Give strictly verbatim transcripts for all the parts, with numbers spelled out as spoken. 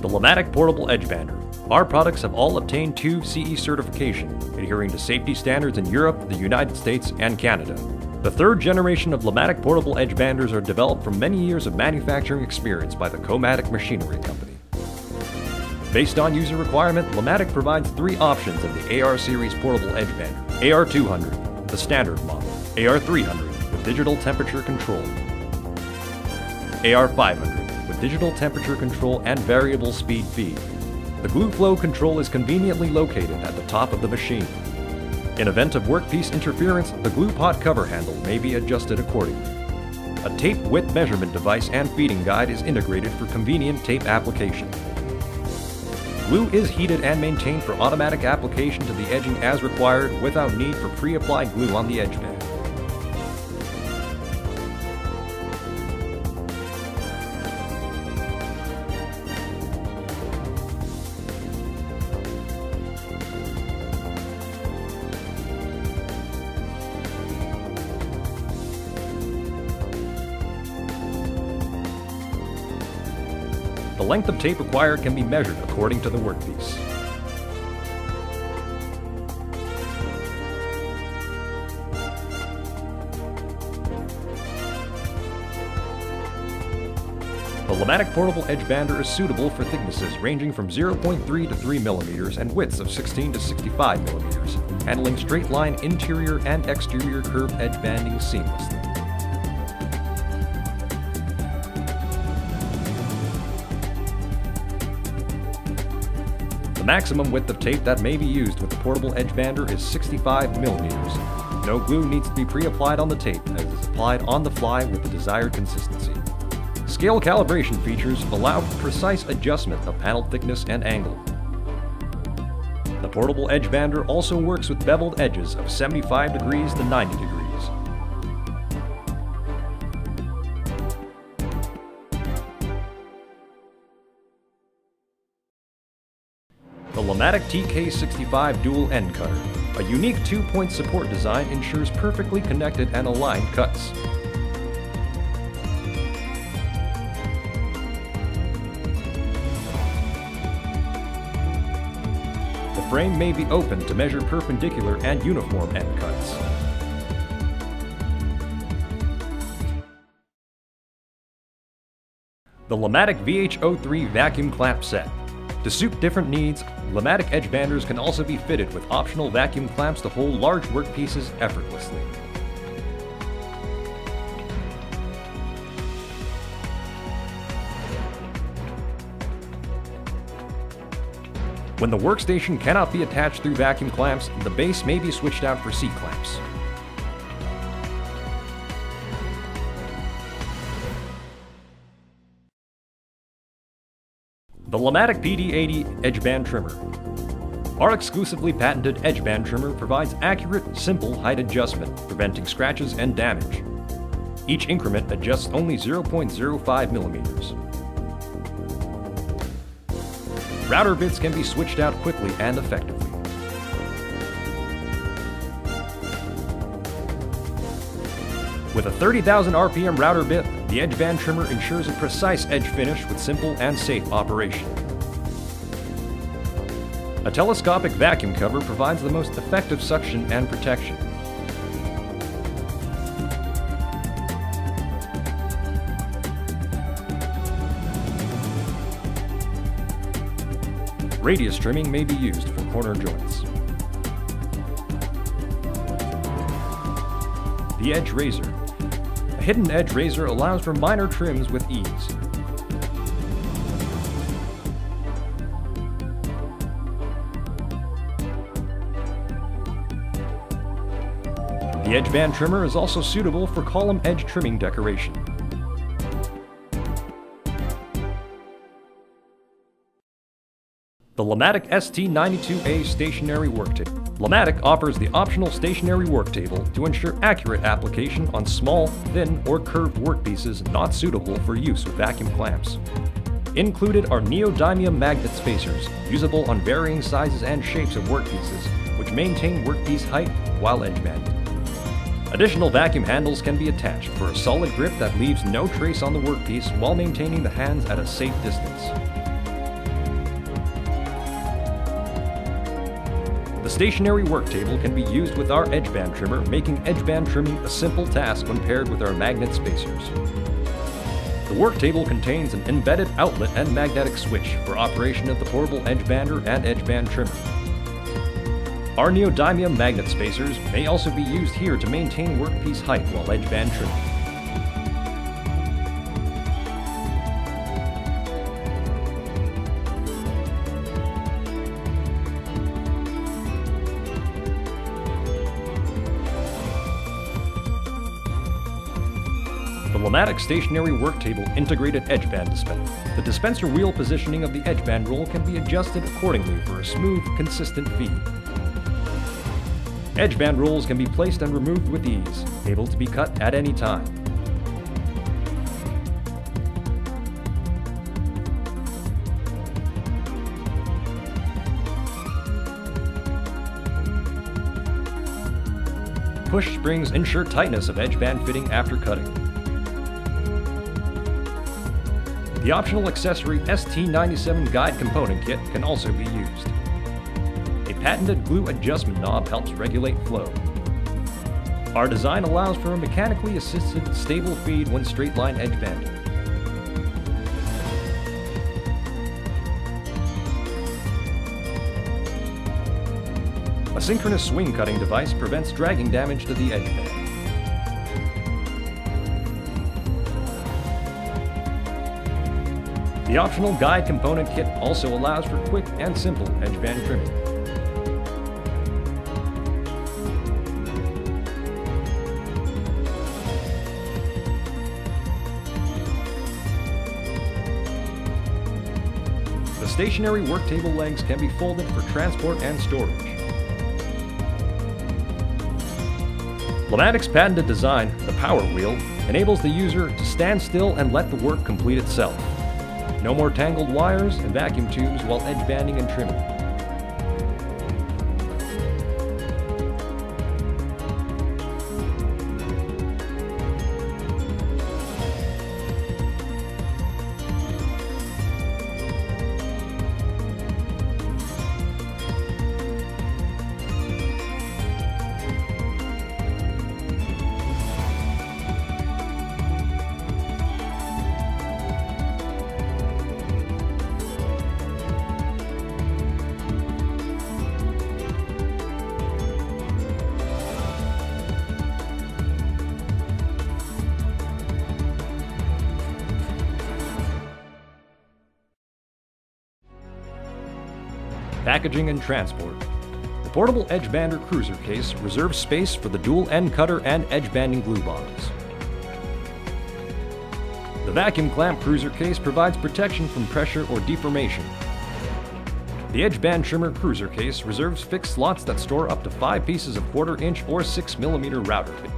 The Le-Matic Portable Edge Bander. Our products have all obtained two C E certification, adhering to safety standards in Europe, the United States, and Canada. The third generation of Le-Matic Portable Edge Banders are developed from many years of manufacturing experience by the Co-Matic Machinery Company. Based on user requirement, Le-Matic provides three options of the A R Series Portable Edge Bander: A R two hundred, the standard model; A R three hundred, with digital temperature control; A R five hundred, with digital temperature control and variable speed feed. The glue flow control is conveniently located at the top of the machine. In event of workpiece interference, the glue pot cover handle may be adjusted accordingly. A tape width measurement device and feeding guide is integrated for convenient tape application. Glue is heated and maintained for automatic application to the edging as required without need for pre-applied glue on the edge band. The length of tape required can be measured according to the workpiece. The Le-Matic Portable Edge Bander is suitable for thicknesses ranging from zero point three to three millimeters and widths of sixteen to sixty-five millimeters, handling straight-line interior and exterior curved edge banding seamlessly. The maximum width of tape that may be used with the portable edge bander is sixty-five millimeters. No glue needs to be pre-applied on the tape, as it is applied on the fly with the desired consistency. Scale calibration features allow for precise adjustment of panel thickness and angle. The portable edge bander also works with beveled edges of seventy-five degrees to ninety degrees. The Le-Matic T K sixty-five Dual End Cutter. A unique two-point support design ensures perfectly connected and aligned cuts. The frame may be opened to measure perpendicular and uniform end cuts. The Le-Matic V H zero three Vacuum Clamp Set. To suit different needs, Le-Matic edge banders can also be fitted with optional vacuum clamps to hold large workpieces effortlessly. When the workstation cannot be attached through vacuum clamps, the base may be switched out for C-clamps. The Le-Matic P D eighty Edgeband Trimmer. Our exclusively patented Edgeband Trimmer provides accurate, simple height adjustment, preventing scratches and damage. Each increment adjusts only zero point zero five millimeters. Router bits can be switched out quickly and effectively. With a thirty thousand R P M router bit, the Edgeband Trimmer ensures a precise edge finish with simple and safe operation. A telescopic vacuum cover provides the most effective suction and protection. Radius trimming may be used for corner joints. The Edge Razor. A hidden edge razor allows for minor trims with ease. The Edgeband Trimmer is also suitable for column edge trimming decoration. The Le-Matic S T ninety-two A Stationary Worktable. Le-Matic offers the optional stationary worktable to ensure accurate application on small, thin, or curved workpieces not suitable for use with vacuum clamps. Included are neodymium magnet spacers, usable on varying sizes and shapes of workpieces, which maintain workpiece height while edge banded. Additional vacuum handles can be attached for a solid grip that leaves no trace on the workpiece while maintaining the hands at a safe distance. The stationary worktable can be used with our edgeband trimmer, making edgeband trimming a simple task when paired with our magnet spacers. The worktable contains an embedded outlet and magnetic switch for operation of the portable edge bander and edgeband trimmer. Our neodymium magnet spacers may also be used here to maintain workpiece height while edgeband trimming. The Le-Matic stationary worktable integrated edgeband dispenser. The dispenser wheel positioning of the edgeband roll can be adjusted accordingly for a smooth, consistent feed. Edgeband rolls can be placed and removed with ease, able to be cut at any time. Push springs ensure tightness of edgeband fitting after cutting. The optional accessory S T ninety-seven guide component kit can also be used. A patented glue adjustment knob helps regulate flow. Our design allows for a mechanically assisted stable feed when straight line edge banding. A synchronous swing cutting device prevents dragging damage to the edge band. The optional guide component kit also allows for quick and simple edgeband trimming. The stationary worktable legs can be folded for transport and storage. Le-Matic's patented design, the Power Wheel, enables the user to stand still and let the work complete itself. No more tangled wires and vacuum tubes while edge banding and trimming. Packaging and transport. The portable edge bander cruiser case reserves space for the dual end cutter and edge banding glue bottles. The vacuum clamp cruiser case provides protection from pressure or deformation. The edge band trimmer cruiser case reserves fixed slots that store up to five pieces of quarter inch or six millimeter router tape.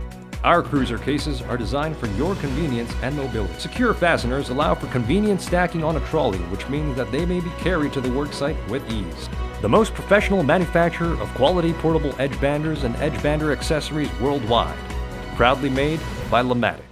Our cruiser cases are designed for your convenience and mobility. Secure fasteners allow for convenient stacking on a trolley, which means that they may be carried to the worksite with ease. The most professional manufacturer of quality portable edge banders and edge bander accessories worldwide. Proudly made by Le-Matic.